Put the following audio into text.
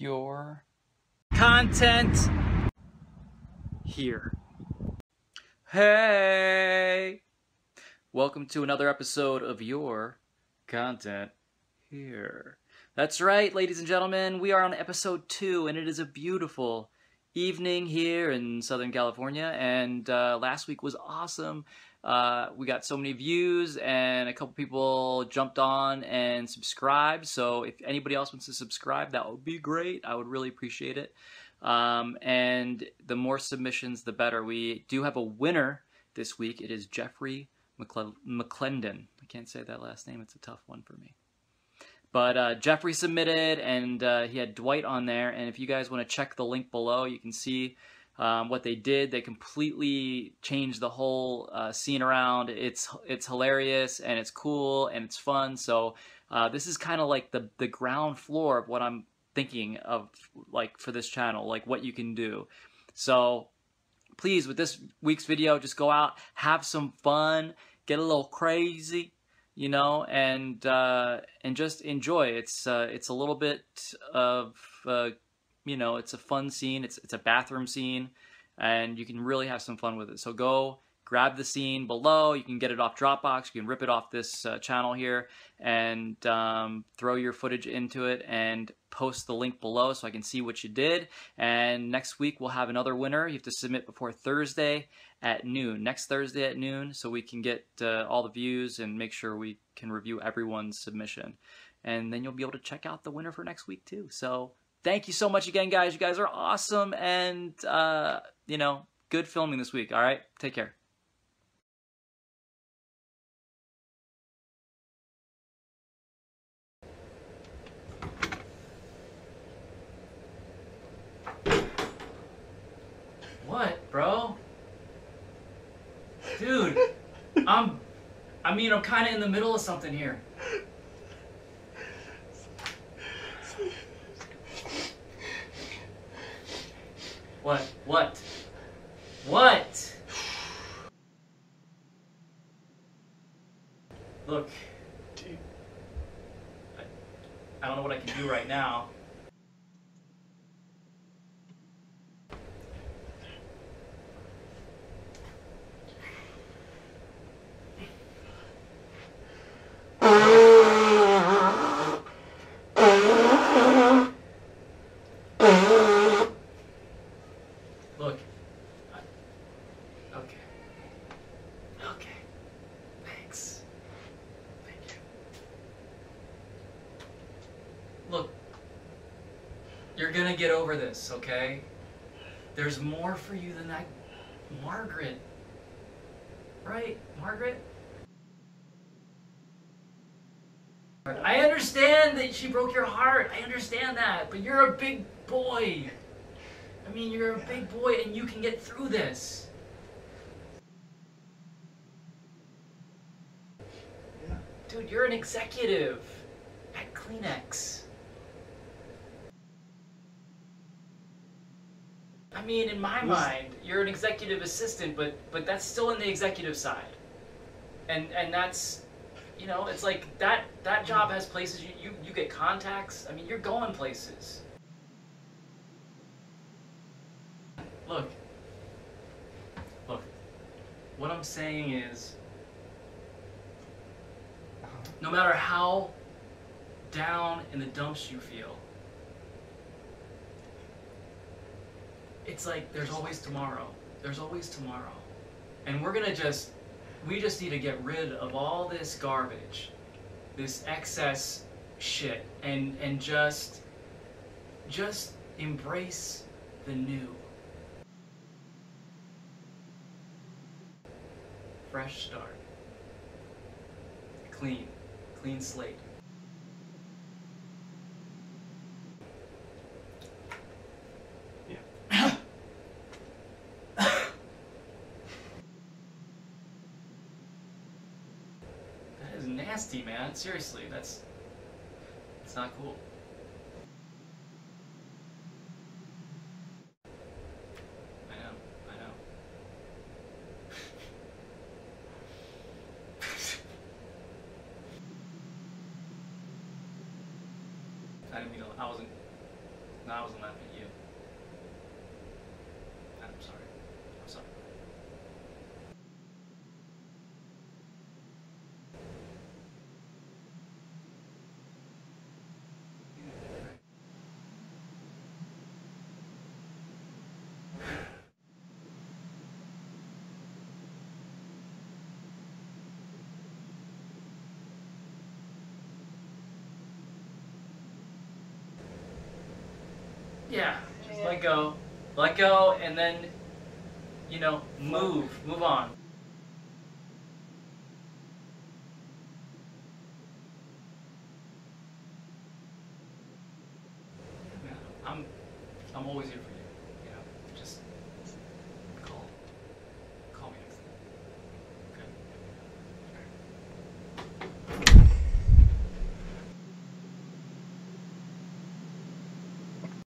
your content here. Hey! Welcome to another episode of your content here. That's right, ladies and gentlemen, we are on episode 2, and it is a beautiful evening here in Southern California, and last week was awesome. We got so many views, and a couple people jumped on and subscribed, so if anybody else wants to subscribe, that would be great. I would really appreciate it. And the more submissions, the better. We do have a winner this week. It is Jeffrey McClendon. I can't say that last name. It's a tough one for me. But Jeffrey submitted, and he had Dwight on there, and if you guys want to check the link below, you can see what they did. They completely changed the whole scene around. It's hilarious, and it's cool, and it's fun. So this is kind of like the ground floor of what I'm thinking of, like, for this channel, like what you can do. So please, with this week's video, just go out, have some fun, get a little crazy, you know, and just enjoy. It's a little bit of you know, it's a fun scene. It's a bathroom scene, and you can really have some fun with it. So go grab the scene below. You can get it off Dropbox. You can rip it off this channel here, and throw your footage into it and post the link below so I can see what you did. And next week we'll have another winner. You have to submit before Thursday at noon. Next Thursday at noon, so we can get all the views and make sure we can review everyone's submission. And then you'll be able to check out the winner for next week too. So thank you so much again, guys. You guys are awesome, and, you know, good filming this week, all right? Take care. What, bro? Dude, I mean, I'm kind of in the middle of something here. What? Look. Dude. I don't know what I can do right now. You're gonna get over this, okay? There's more for you than that, Margaret. Right, Margaret? I understand that she broke your heart. I understand that, but you're a big boy. I mean, you're a big boy, and you can get through this. Dude, you're an executive at Kleenex. I mean, in my mind, you're an executive assistant, but that's still in the executive side, and that's, you know, it's like that job has places. You get contacts. I mean, you're going places. Look. What I'm saying is, no matter how down in the dumps you feel, it's like there's always tomorrow. There's always tomorrow. And we just need to get rid of all this garbage, this excess shit, and just embrace the new. Fresh start. Clean slate. Nasty, man. Seriously, it's not cool. I know. I didn't mean to, I wasn't No, I wasn't laughing at you. I'm sorry. I'm sorry. Yeah, just let go, and then, you know, move on. I'm always here for you.